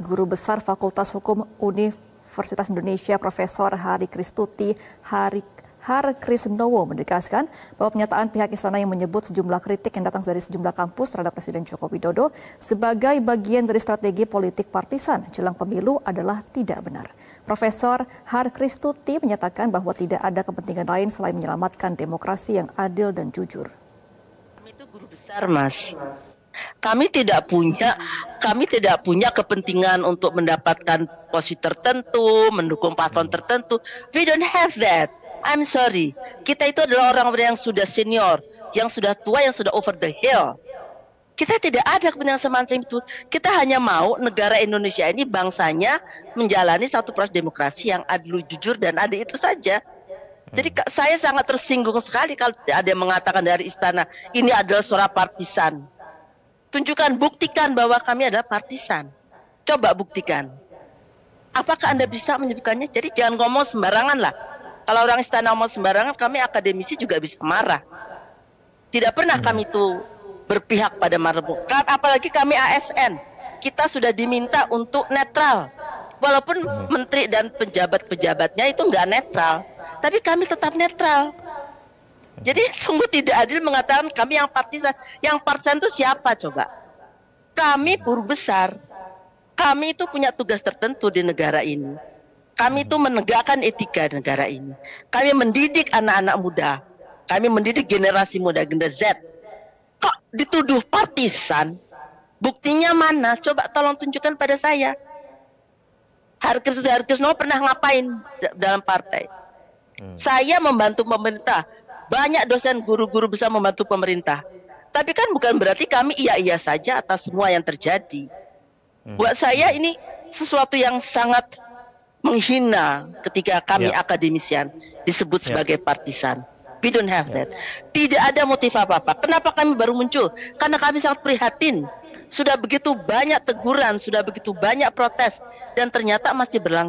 Guru Besar Fakultas Hukum Universitas Indonesia Profesor Harkristuti Hari Har Kristnowo menegaskan bahwa pernyataan pihak Istana yang menyebut sejumlah kritik yang datang dari sejumlah kampus terhadap Presiden Joko Widodo sebagai bagian dari strategi politik partisan jelang pemilu adalah tidak benar. Profesor Harkristuti menyatakan bahwa tidak ada kepentingan lain selain menyelamatkan demokrasi yang adil dan jujur. Kami itu guru besar, Mas. Kami tidak punya kepentingan untuk mendapatkan posisi tertentu, mendukung paslon tertentu. We don't have that. I'm sorry. Kita itu adalah orang-orang yang sudah senior, yang sudah tua, yang sudah over the hill. Kita tidak ada kepentingan semacam itu. Kita hanya mau negara Indonesia ini bangsanya menjalani satu proses demokrasi yang adil, jujur, dan adil itu saja. Jadi saya sangat tersinggung sekali kalau ada yang mengatakan dari Istana ini adalah suara partisan. Tunjukkan, buktikan bahwa kami adalah partisan. Coba buktikan. Apakah Anda bisa menyebutkannya? Jadi jangan ngomong sembarangan lah. Kalau orang Istana ngomong sembarangan, kami akademisi juga bisa marah. Tidak pernah kami itu berpihak pada marbuk. Apalagi kami ASN. Kita sudah diminta untuk netral. Walaupun menteri dan pejabat-pejabatnya itu nggak netral. Tapi kami tetap netral. Jadi sungguh tidak adil mengatakan kami yang partisan. Yang partisan itu siapa coba? Kami guru besar. Kami itu punya tugas tertentu di negara ini. Kami itu menegakkan etika negara ini. Kami mendidik anak-anak muda. Kami mendidik generasi muda, generasi Z. Kok dituduh partisan? Buktinya mana? Coba tolong tunjukkan pada saya. Harkristuti Hari Kristnowo pernah ngapain dalam partai? Saya membantu pemerintah. Banyak dosen guru-guru bisa membantu pemerintah. Tapi kan bukan berarti kami iya-iya saja atas semua yang terjadi. Buat saya ini sesuatu yang sangat menghina ketika kami akademisian disebut sebagai partisan. We don't have that. Tidak ada motif apa-apa. Kenapa kami baru muncul? Karena kami sangat prihatin. Sudah begitu banyak teguran, sudah begitu banyak protes. Dan ternyata masih berlangsung.